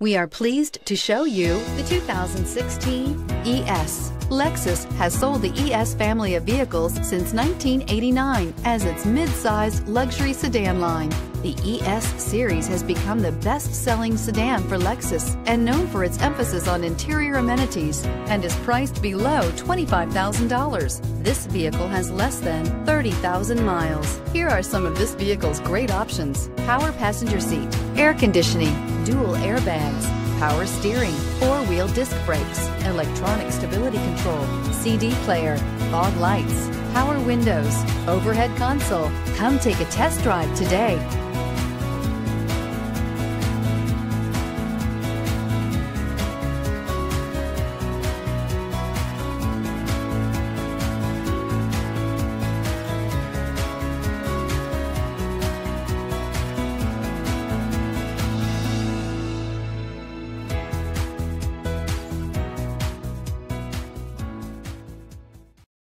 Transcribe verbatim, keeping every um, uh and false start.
We are pleased to show you the two thousand sixteen E S. Lexus has sold the E S family of vehicles since nineteen eighty-nine as its mid-sized luxury sedan line. The E S series has become the best-selling sedan for Lexus and known for its emphasis on interior amenities and is priced below twenty-five thousand dollars. This vehicle has less than thirty thousand miles. Here are some of this vehicle's great options: power passenger seat, air conditioning, dual airbags, power steering, four-wheel disc brakes, electronic stability control, C D player, fog lights, power windows, overhead console. Come take a test drive today.